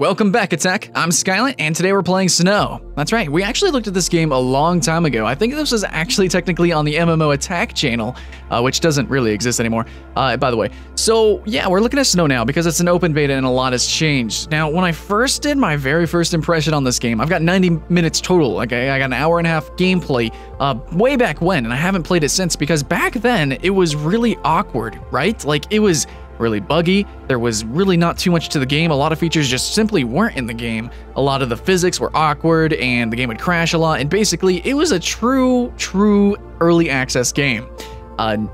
Welcome back, Attack. I'm Skylet, and today we're playing Snow. That's right, we actually looked at this game a long time ago. I think this was actually technically on the MMO Attack channel, which doesn't really exist anymore, by the way. So yeah, we're looking at Snow now because it's an open beta and a lot has changed. Now, when I first did my very first impression on this game, I've got 90 minutes total. Like, I got an hour and a half gameplay way back when, and I haven't played it since because back then it was really awkward, right? Like, it was really buggy. There was really not too much to the game. A lot of features just simply weren't in the game. A lot of the physics were awkward and the game would crash a lot. And basically, it was a true early access game.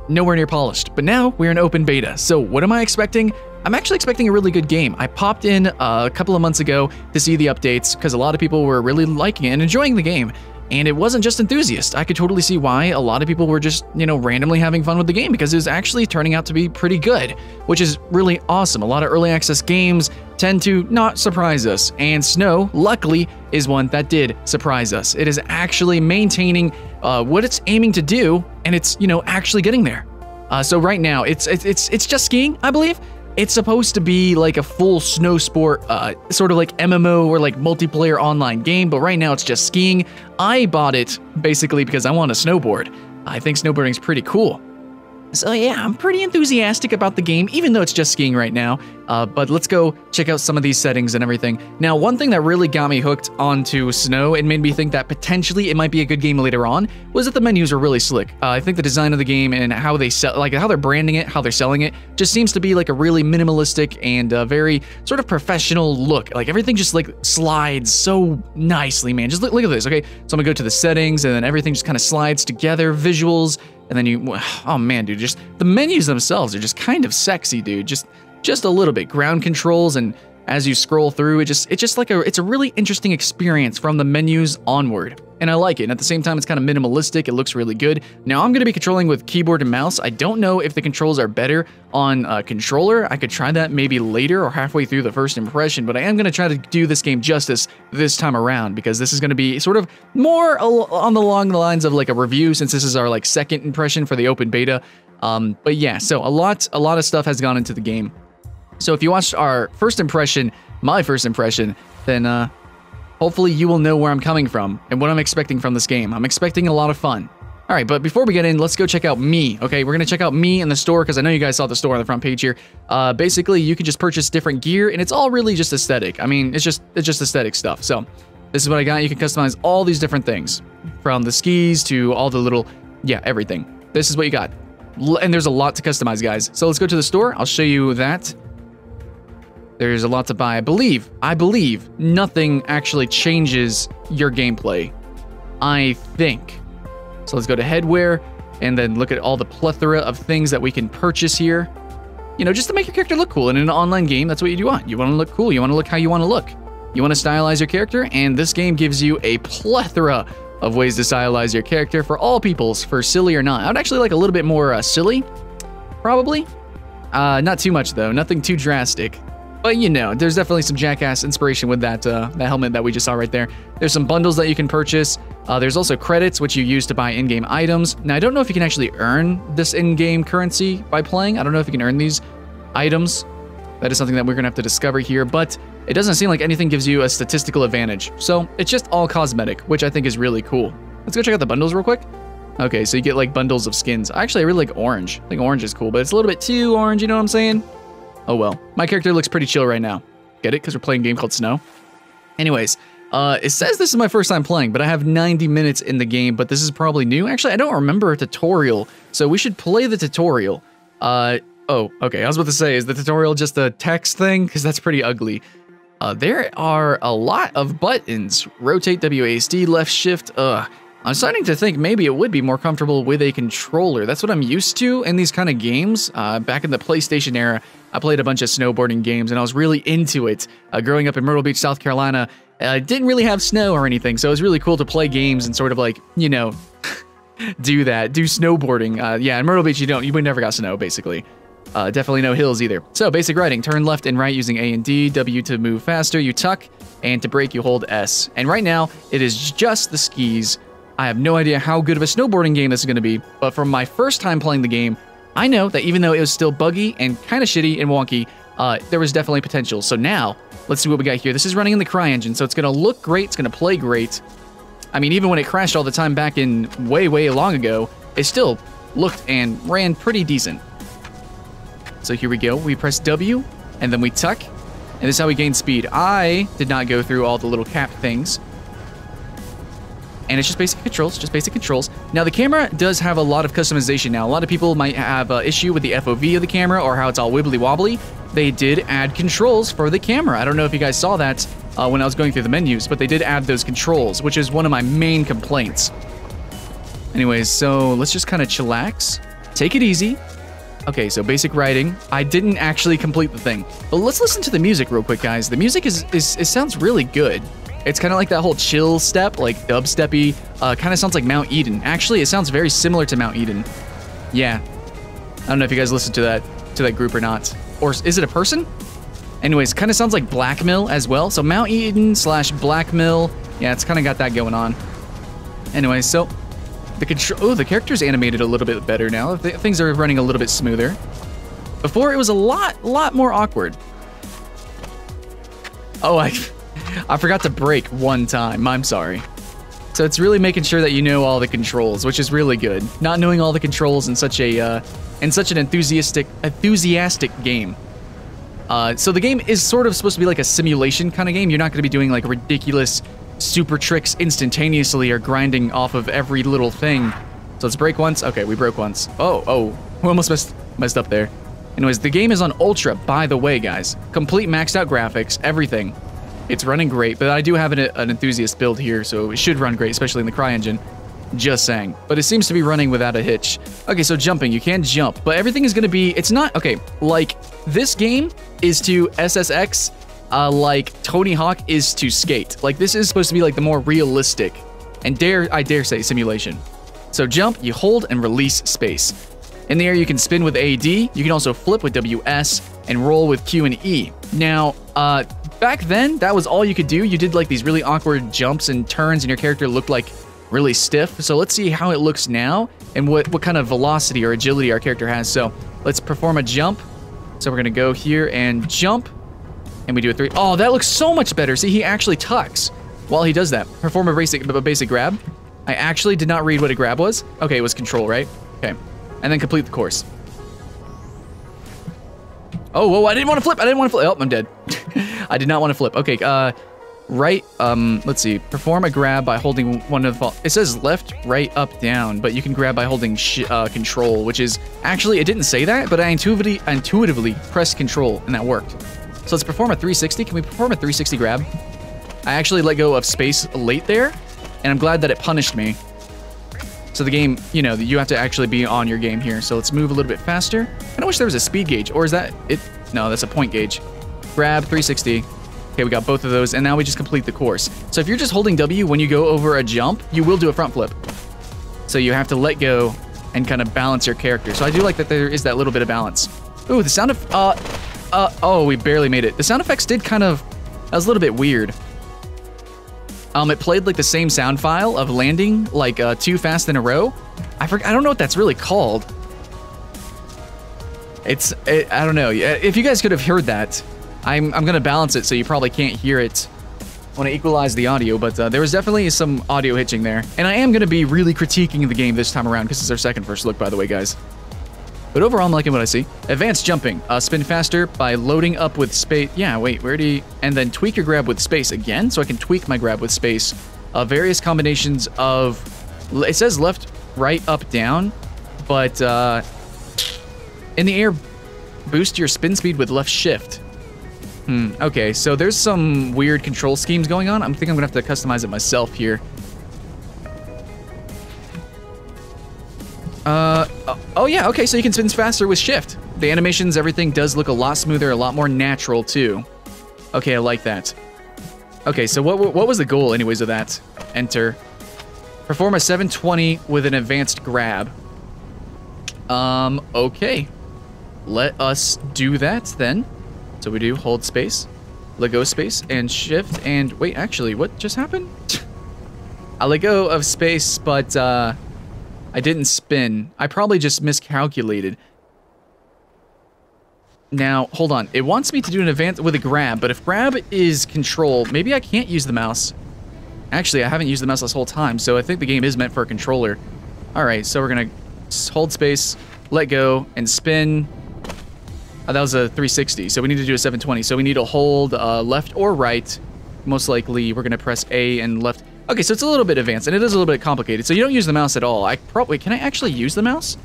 Nowhere near polished. But now we're in open beta. So what am I expecting? I'm actually expecting a really good game. I popped in a couple of months ago to see the updates because a lot of people were really liking it and enjoying the game. And it wasn't just enthusiasts. I could totally see why a lot of people were just, you know, randomly having fun with the game because it was actually turning out to be pretty good, which is really awesome. A lot of early access games tend to not surprise us, and Snow, luckily, is one that did surprise us. It is actually maintaining what it's aiming to do, and it's, you know, actually getting there. So right now, it's just skiing, I believe. It's supposed to be like a full snow sport, sort of like MMO or like multiplayer online game, but right now it's just skiing. I bought it basically because I want to snowboard. I think snowboarding's pretty cool. So yeah, I'm pretty enthusiastic about the game, even though it's just skiing right now. But let's go check out some of these settings and everything. Now, one thing that really got me hooked onto Snow and made me think that potentially it might be a good game later on was that the menus are really slick. I think the design of the game and how they sell, like how they're branding it, how they're selling it, just seems to be like a really minimalistic and very sort of professional look. Like everything just like slides so nicely, man. Just look at this, okay? So I'm gonna go to the settings, and then everything just kind of slides together, visuals, and then you, oh man, dude, just the menus themselves are just kind of sexy, dude. Just a little bit. Ground controls, and as you scroll through, it's just like it's a really interesting experience from the menus onward. And I like it. And at the same time, it's kind of minimalistic. It looks really good. Now, I'm going to be controlling with keyboard and mouse. I don't know if the controls are better on a controller. I could try that maybe later or halfway through the first impression, but I am going to try to do this game justice this time around because this is going to be sort of more on the long lines of like a review, since this is our like second impression for the open beta. But yeah, so a lot of stuff has gone into the game. So if you watched our first impression, my first impression, then hopefully you will know where I'm coming from and what I'm expecting from this game. I'm expecting a lot of fun. All right, but before we get in, let's go check out me. Okay, we're gonna check out me in the store because I know you guys saw the store on the front page here. Basically, you can just purchase different gear, and it's all really just aesthetic. I mean, it's just aesthetic stuff. So this is what I got. You can customize all these different things, from the skis to all the little, yeah, everything. This is what you got, and there's a lot to customize, guys. So let's go to the store. I'll show you that. There's a lot to buy. I believe nothing actually changes your gameplay, I think. So let's go to headwear and then look at all the plethora of things that we can purchase here. You know, just to make your character look cool. And in an online game, that's what you do want. You want to look cool. You want to look how you want to look. You want to stylize your character. And this game gives you a plethora of ways to stylize your character for all peoples, for silly or not. I would actually like a little bit more silly, probably. Not too much, though. Nothing too drastic. But you know, there's definitely some jackass inspiration with that helmet that we just saw right there. There's some bundles that you can purchase. There's also credits, which you use to buy in-game items. Now, I don't know if you can actually earn this in-game currency by playing. I don't know if you can earn these items. That is something that we're gonna have to discover here, but it doesn't seem like anything gives you a statistical advantage. So it's just all cosmetic, which I think is really cool. Let's go check out the bundles real quick. Okay, so you get like bundles of skins. Actually, I really like orange. I think orange is cool, but it's a little bit too orange, you know what I'm saying? Oh well, my character looks pretty chill right now. Get it? Because we're playing a game called Snow. Anyways, it says this is my first time playing, but I have 90 minutes in the game, but this is probably new. Actually, I don't remember a tutorial, so we should play the tutorial. Oh, okay, I was about to say, is the tutorial just a text thing? Because that's pretty ugly. There are a lot of buttons. Rotate, WASD, left shift, ugh. I'm starting to think maybe it would be more comfortable with a controller. That's what I'm used to in these kind of games. Back in the PlayStation era, I played a bunch of snowboarding games, and I was really into it. Growing up in Myrtle Beach, South Carolina, didn't really have snow or anything, so it was really cool to play games and sort of like, you know, do that, do snowboarding. Yeah, in Myrtle Beach, we never got snow, basically. Definitely no hills either. So basic riding, turn left and right using A and D, W to move faster, you tuck, and to brake, you hold S. And right now, it is just the skis. I have no idea how good of a snowboarding game this is going to be, but from my first time playing the game, I know that even though it was still buggy and kind of shitty and wonky, there was definitely potential. So now, let's see what we got here. This is running in the CryEngine, so it's going to look great, it's going to play great. I mean, even when it crashed all the time back in way long ago, it still looked and ran pretty decent. So here we go. We press W, and then we tuck, and this is how we gain speed. I did not go through all the little cap things. And it's just basic controls, Now, the camera does have a lot of customization now. A lot of people might have an issue with the FOV of the camera or how it's all wibbly-wobbly. They did add controls for the camera. I don't know if you guys saw that when I was going through the menus, but they did add those controls, which is one of my main complaints. Anyways, so let's just kind of chillax. Take it easy. Okay, so basic riding. I didn't actually complete the thing. But let's listen to the music real quick, guys. The music it sounds really good. It's kind of like that whole chill step, like dubstep-y. Kind of sounds like Mount Eden. Actually, it sounds very similar to Mount Eden. Yeah. I don't know if you guys listen to that group or not. Or is it a person? Anyways, kind of sounds like Black Mill as well. So Mount Eden / Black Mill. Yeah, it's kind of got that going on. Anyway, so the control. Oh, the character's animated a little bit better now. Things are running a little bit smoother. Before, it was a lot more awkward. Oh, I forgot to brake one time. I'm sorry. So it's really making sure that you know all the controls, which is really good. Not knowing all the controls in such a in such an enthusiastic game. So the game is sort of supposed to be like a simulation kind of game. You're not going to be doing like ridiculous super tricks instantaneously or grinding off of every little thing. So let's brake once. Okay, we broke once. Oh, we almost messed up there. Anyways, the game is on Ultra, by the way, guys. Complete maxed out graphics, everything. It's running great, but I do have an enthusiast build here, so it should run great, especially in the CryEngine. Just saying. But it seems to be running without a hitch. Okay, so jumping. You can jump, but everything is going to be... It's not... Okay, like, this game is to SSX, like Tony Hawk is to Skate. Like, this is supposed to be, like, the more realistic, and I dare say, simulation. So jump, you hold, and release space. In the air, you can spin with AD. You can also flip with WS, and roll with Q and E. Now, back then, that was all you could do. You did like these really awkward jumps and turns and your character looked like really stiff. So let's see how it looks now and what kind of velocity or agility our character has. So let's perform a jump. So we're going to go here and jump. And we do a three. Oh, that looks so much better. See, he actually tucks while he does that. Perform a basic grab. I actually did not read what a grab was. Okay, it was control, right? Okay. And then complete the course. Oh, whoa, I didn't want to flip. Oh, I'm dead. I did not want to flip. Okay, right, let's see. Perform a grab by holding one of the... It says left, right, up, down, but you can grab by holding control, which is... Actually, it didn't say that, but I intuitively pressed control, and that worked. So let's perform a 360. Can we perform a 360 grab? I actually let go of space late there, and I'm glad that it punished me. So the game, you know, you have to actually be on your game here. So let's move a little bit faster. I don't wish there was a speed gauge, or is that it? No, that's a point gauge. Grab, 360. Okay, we got both of those, and now we just complete the course. So if you're just holding W when you go over a jump, you will do a front flip. So you have to let go and kind of balance your character. So I do like that there is that little bit of balance. Ooh, the sound of, oh, we barely made it. The sound effects did kind of, that was a little bit weird. It played like the same sound file of landing, like too fast in a row. I don't know what that's really called. I don't know. If you guys could have heard that, I'm gonna balance it so you probably can't hear it. I want to equalize the audio, but there was definitely some audio hitching there. And I am gonna be really critiquing the game this time around because it's our second first look, by the way, guys. But overall, I'm liking what I see. Advanced jumping, spin faster by loading up with space. Yeah, wait, where do you... And then tweak your grab with space again, so I can tweak my grab with space. Various combinations of... It says left, right, up, down, but in the air, boost your spin speed with left shift. Okay, so there's some weird control schemes going on. I think I'm gonna have to customize it myself here. Oh yeah, okay, so you can spin faster with shift. The animations, everything does look a lot smoother, a lot more natural too. Okay, I like that. Okay, so what was the goal anyways of that? Enter. Perform a 720 with an advanced grab. Okay. Let us do that then. So we do hold space, let go space, and shift, and wait, actually, what just happened? I let go of space, but I didn't spin. I probably just miscalculated. Now, hold on. It wants me to do an advance with a grab, but if grab is control, maybe I can't use the mouse. Actually, I haven't used the mouse this whole time, so I think the game is meant for a controller. All right, so we're going to hold space, let go, and spin. Oh, that was a 360, so we need to do a 720. So we need to hold left or right. Most likely, we're going to press A and left. Okay, so it's a little bit advanced, and it is a little bit complicated. So you don't use the mouse at all. I probably can I actually use the mouse?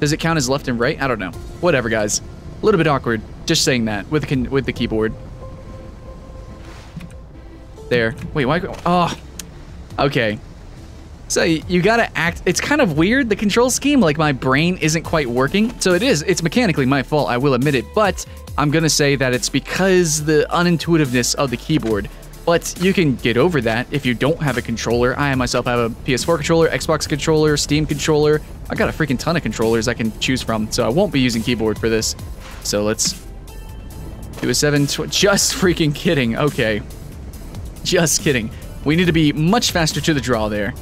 Does it count as left and right? I don't know. Whatever, guys. A little bit awkward just saying that with the keyboard. There. Wait, why? Oh, okay. So you gotta act. It's kind of weird, the control scheme. Like, my brain isn't quite working. So it is. It's mechanically my fault. I will admit it. But I'm gonna say that it's because the unintuitiveness of the keyboard. But you can get over that if you don't have a controller. I myself have a PS4 controller, Xbox controller, Steam controller. I got a freaking ton of controllers I can choose from, so I won't be using keyboard for this. So let's do a 7. Just freaking kidding. Okay. Just kidding. We need to be much faster to the draw there.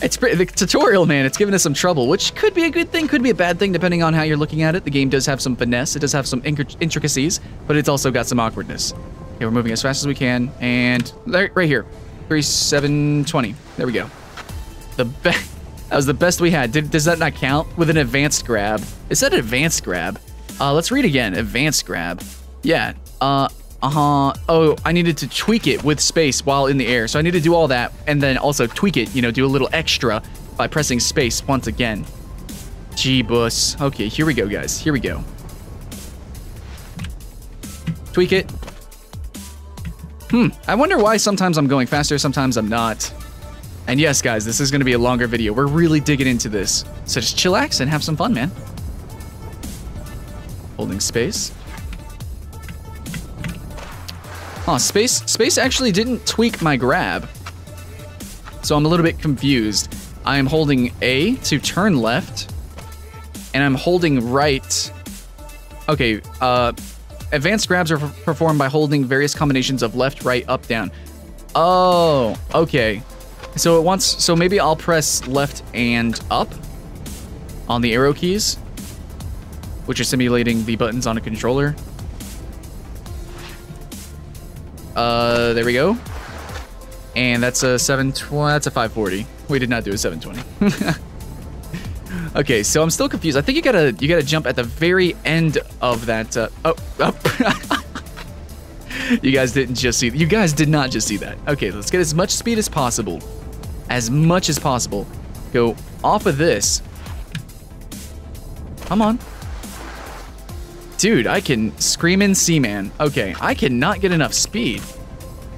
It's the tutorial, man. It's giving us some trouble, which could be a good thing, could be a bad thing, depending on how you're looking at it. The game does have some finesse. It does have some intricacies, but it's also got some awkwardness. Okay, we're moving as fast as we can, and right here, 3720. There we go. That was the best we had. Does that not count with an advanced grab? Is that an advanced grab? Let's read again. Advanced grab. Yeah. Oh, I needed to tweak it with space while in the air, so I need to do all that, and then also tweak it. You know, do a little extra by pressing space once again. Gee-bus. Okay, here we go, guys. Here we go. Tweak it. I wonder why sometimes I'm going faster, sometimes I'm not. And yes, guys, this is going to be a longer video. We're really digging into this. So just chillax and have some fun, man. Holding space. Oh, space actually didn't tweak my grab. So I'm a little bit confused. I am holding A to turn left. And I'm holding right. Okay, advanced grabs are performed by holding various combinations of left, right, up, down. Oh, okay. So it wants. So maybe I'll press left and up on the arrow keys, which are simulating the buttons on a controller. There we go. And that's a 720. That's a 540. We did not do a 720. Okay, so I'm still confused. I think you gotta jump at the very end of that. You guys didn't just see. You guys did not just see that. Okay, let's get as much speed as possible, Go off of this. Come on, dude. I can scream in Seaman. Okay, I cannot get enough speed.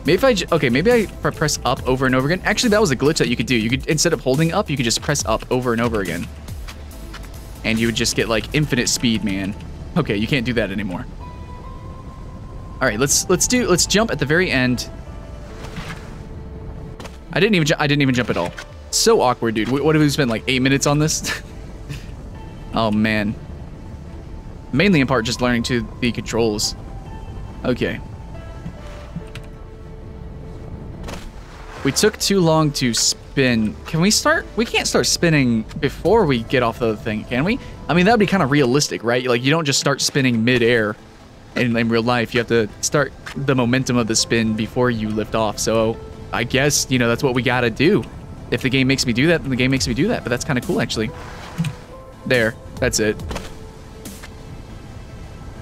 Maybe if I press up over and over again. Actually, that was a glitch that you could do. You could, instead of holding up, you could just press up over and over again. And you would just get, like, infinite speed, man. Okay, you can't do that anymore. All right, let's jump at the very end. I didn't even jump at all. So awkward, dude. What have we spent, like, 8 minutes on this? Oh, man. Mainly in part just learning to the controls. Okay. We took too long to spin. Can we start? We can't start spinning before we get off the thing, can we? I mean, that'd be kind of realistic, right? Like, you don't just start spinning midair in real life. You have to start the momentum of the spin before you lift off. So I guess, you know, that's what we gotta do. If the game makes me do that, then the game makes me do that. But that's kind of cool, actually. There. That's it.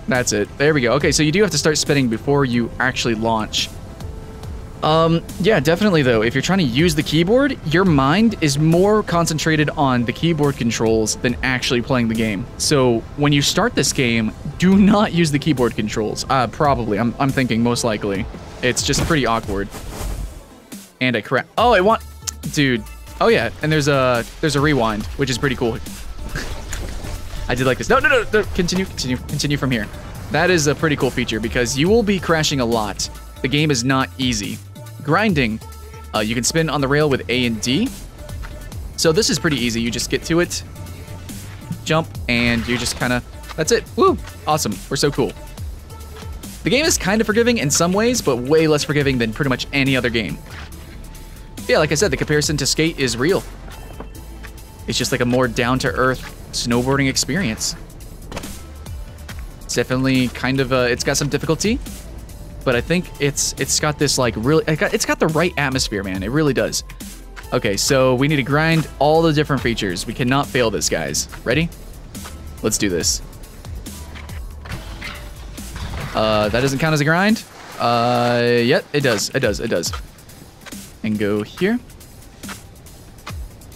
That's it. There we go. Okay, so you do have to start spinning before you actually launch. Yeah, definitely though, if you're trying to use the keyboard, your mind is more concentrated on the keyboard controls than actually playing the game. So when you start this game, do not use the keyboard controls. Probably. I'm thinking most likely. It's just pretty awkward. And I crap. Oh, I want, dude. Oh yeah. And there's a rewind, which is pretty cool. I did like this. No, no, no, no. Continue from here. That is a pretty cool feature because you will be crashing a lot. The game is not easy. Grinding. You can spin on the rail with A and D. So this is pretty easy. You just get to it, jump, and you just kind of... That's it. Woo! Awesome. We're so cool. The game is kind of forgiving in some ways, but way less forgiving than pretty much any other game. Yeah, like I said, the comparison to Skate is real. It's just like a more down-to-earth snowboarding experience. It's definitely kind of it's got some difficulty, but I think it's got this like really it's got the right atmosphere, man. It really does. Okay, so we need to grind all the different features. We cannot fail this, guys. Ready? Let's do this. That doesn't count as a grind. Yep, it does. It does. It does. And go here.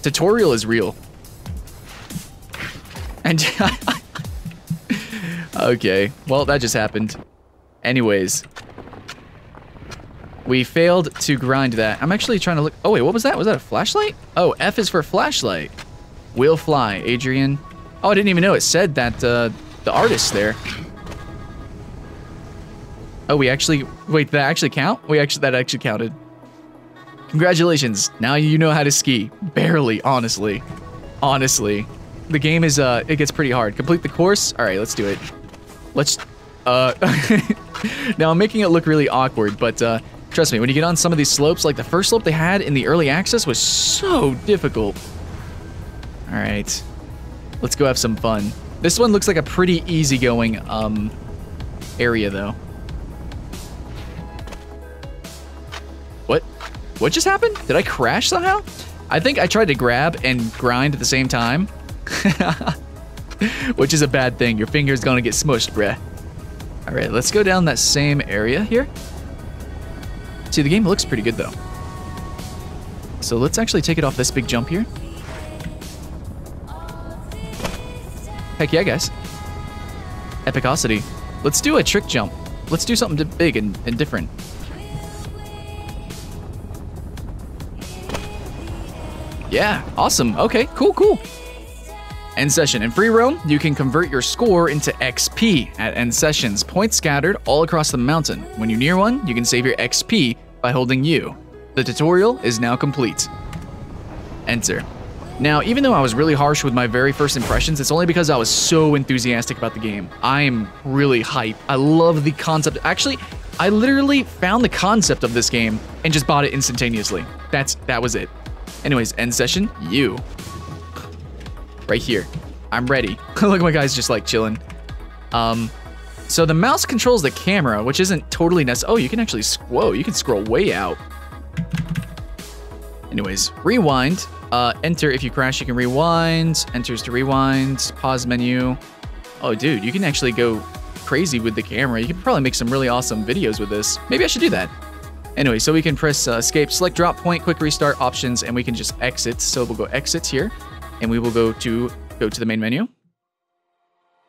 Tutorial is real. And okay. Well, that just happened. Anyways. We failed to grind that. I'm actually trying to look. Oh, wait, what was that? Was that a flashlight? Oh, F is for flashlight. We'll fly, Adrian. Oh, I didn't even know it said that the artist there. Oh, we actually, wait, that actually count? That actually counted. Congratulations. Now you know how to ski. Barely, honestly. Honestly. The game is, it gets pretty hard. Complete the course. All right, let's do it. Let's, now I'm making it look really awkward, but, trust me, when you get on some of these slopes, like the first slope they had in the early access was so difficult. All right, let's go have some fun. This one looks like a pretty easygoing area, though. What? What just happened? Did I crash somehow? I think I tried to grab and grind at the same time, which is a bad thing. Your finger's gonna get smushed, bruh. All right, let's go down that same area here. See, the game looks pretty good, though. So let's actually take it off this big jump here. Heck yeah, guys. Epicosity. Let's do a trick jump. Let's do something big and different. Yeah, awesome. Okay, cool, cool. End session. In free roam, you can convert your score into XP at end sessions. Points scattered all across the mountain. When you near one, you can save your XP by holding U. The tutorial is now complete. Enter. Now, even though I was really harsh with my very first impressions, it's only because I was so enthusiastic about the game. I am really hype. I love the concept. Actually, I literally found the concept of this game and just bought it instantaneously. That was it. Anyways, end session, U. Right here. I'm ready. Look, my guy's just like chilling. So the mouse controls the camera, which isn't totally necessary. Oh, you can actually whoa, you can scroll way out. Anyways, rewind. Enter if you crash, you can rewind. Enters to rewind. Pause menu. Oh, dude, you can actually go crazy with the camera. You could probably make some really awesome videos with this. Maybe I should do that. Anyway, so we can press escape, select drop point, quick restart options, and we can just exit. So we'll go exits here. And we will go to the main menu.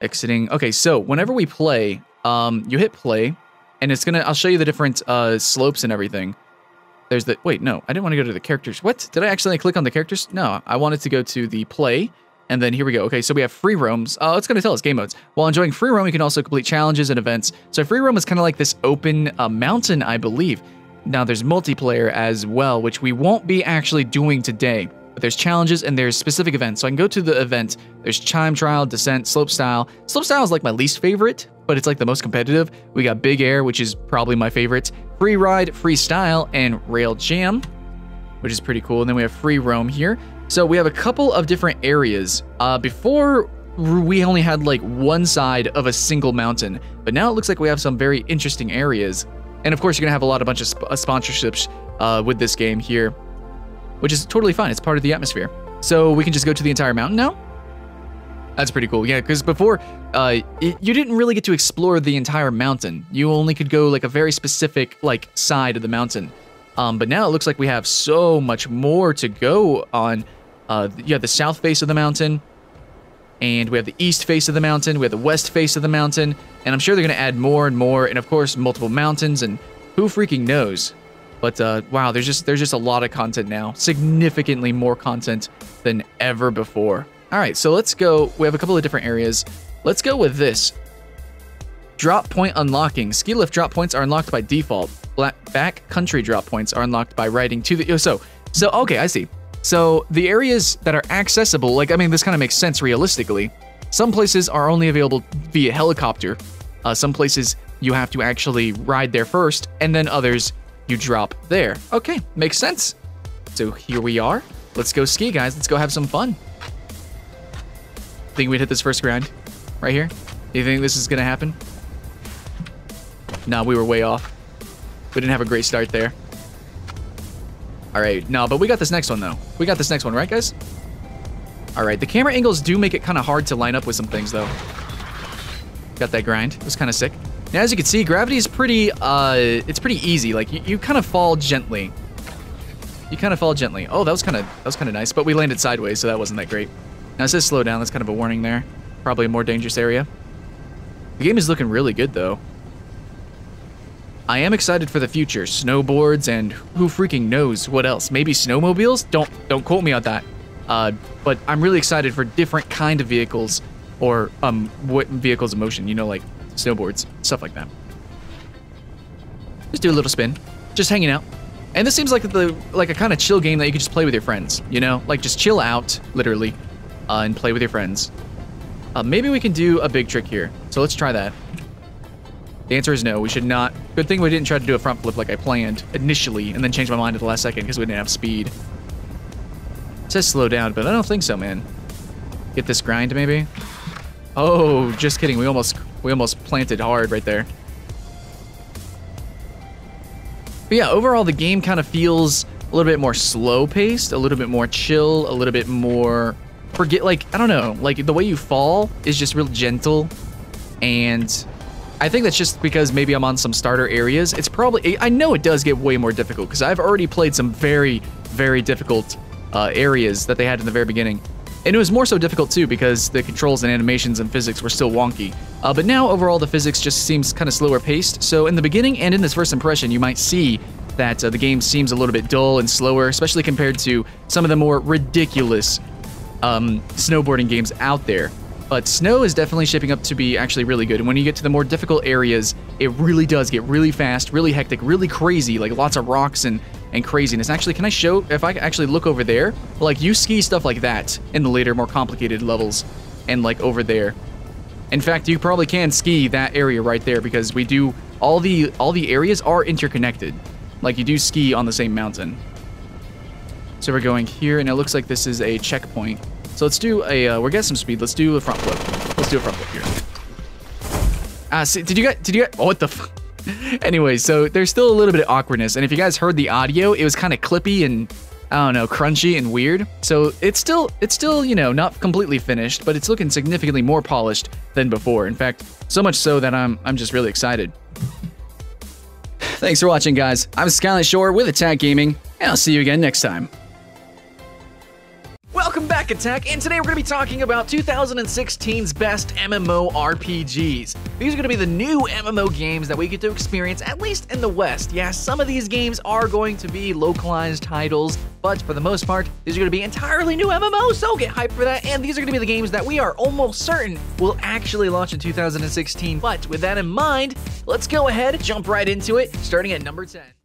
Exiting. Okay, so whenever we play, you hit play, and it's gonna. I'll show you the different slopes and everything. There's the. Wait, no, I didn't want to go to the characters. What? Did I accidentally click on the characters? No, I wanted to go to the play, and then here we go. Okay, so we have free roams. It's gonna tell us game modes. While enjoying free roam, you can also complete challenges and events. So free roam is kind of like this open mountain, I believe. Now there's multiplayer as well, which we won't be actually doing today. But there's challenges and there's specific events. So I can go to the event. There's Chime Trial, Descent, Slope Style. Slope Style is like my least favorite, but it's like the most competitive. We got Big Air, which is probably my favorite. Free Ride, Free Style, and Rail Jam, which is pretty cool. And then we have Free Roam here. So we have a couple of different areas. Before, we only had like one side of a single mountain. But now it looks like we have some very interesting areas. And of course, you're going to have a bunch of sponsorships with this game here. Which is totally fine. It's part of the atmosphere. So we can just go to the entire mountain now? That's pretty cool. Yeah, because before, you didn't really get to explore the entire mountain. You only could go like a very specific like side of the mountain. But now it looks like we have so much more to go on. You have the south face of the mountain. And we have the east face of the mountain. We have the west face of the mountain. And I'm sure they're going to add more and more. And of course, multiple mountains. And who freaking knows? But wow, there's just a lot of content now. Significantly more content than ever before. All right, so let's go. We have a couple of different areas. Let's go with this. Drop point unlocking. Ski lift drop points are unlocked by default. Back country drop points are unlocked by riding to the... So, okay, I see. So the areas that are accessible, like, I mean, this kind of makes sense realistically. Some places are only available via helicopter. Some places you have to actually ride there first, and then others... you drop there. Okay, makes sense. So here we are. Let's go ski, guys. Let's go have some fun. Think we'd hit this first grind right here. You think this is gonna happen? Nah, we were way off. We didn't have a great start there. Alright, no, but we got this next one, though. We got this next one, right, guys? Alright, the camera angles do make it kind of hard to line up with some things, though. Got that grind. It was kind of sick. Now, as you can see, gravity is pretty, it's pretty easy. Like, you kind of fall gently. You kind of fall gently. Oh, that was kind of nice, but we landed sideways, so that wasn't that great. Now, it says slow down. That's kind of a warning there. Probably a more dangerous area. The game is looking really good, though. I am excited for the future. Snowboards and who freaking knows what else. Maybe snowmobiles? Don't quote me on that. But I'm really excited for different kind of vehicles or vehicles in motion, you know, like snowboards, stuff like that. Just do a little spin. Just hanging out. And this seems like a kind of chill game that you could just play with your friends, you know? Like just chill out, literally, and play with your friends. Maybe we can do a big trick here. So let's try that. The answer is no, we should not. Good thing we didn't try to do a front flip like I planned initially and then changed my mind at the last second because we didn't have speed. It says slow down, but I don't think so, man. Get this grind, maybe? Oh, just kidding. We almost planted hard right there. But yeah, overall, the game kind of feels a little bit more slow-paced, a little bit more chill, a little bit more... like, I don't know. Like, the way you fall is just real gentle and... I think that's just because maybe I'm on some starter areas. It's probably, I know it does get way more difficult because I've already played some very, very difficult areas that they had in the very beginning. And it was more so difficult too because the controls and animations and physics were still wonky. But now overall the physics just seems kind of slower paced. So in the beginning and in this first impression, you might see that the game seems a little bit dull and slower, especially compared to some of the more ridiculous snowboarding games out there. But Snow is definitely shaping up to be actually really good. And when you get to the more difficult areas, it really does get really fast, really hectic, really crazy, like lots of rocks and craziness. Actually, can I show, if I actually look over there, like you ski stuff like that in the later, more complicated levels and like over there. In fact, you probably can ski that area right there because we do, all the areas are interconnected. Like you do ski on the same mountain. So we're going here and it looks like this is a checkpoint. So let's do a, we're getting some speed. Let's do a front flip. Let's do a front flip here. See, did you guys, oh, what the fuck? Anyway, so there's still a little bit of awkwardness. And if you guys heard the audio, it was kind of clippy and, I don't know, crunchy and weird. So it's still, you know, not completely finished, but it's looking significantly more polished than before. In fact, so much so that I'm just really excited. Thanks for watching, guys. I'm Skylar Shore with Attack Gaming, and I'll see you again next time. Welcome back, Attack, and today we're going to be talking about 2016's best MMORPGs. These are going to be the new MMO games that we get to experience, at least in the West. Yeah, some of these games are going to be localized titles, but for the most part, these are going to be entirely new MMOs, so get hyped for that. And these are going to be the games that we are almost certain will actually launch in 2016. But with that in mind, let's go ahead, jump right into it, starting at number 10.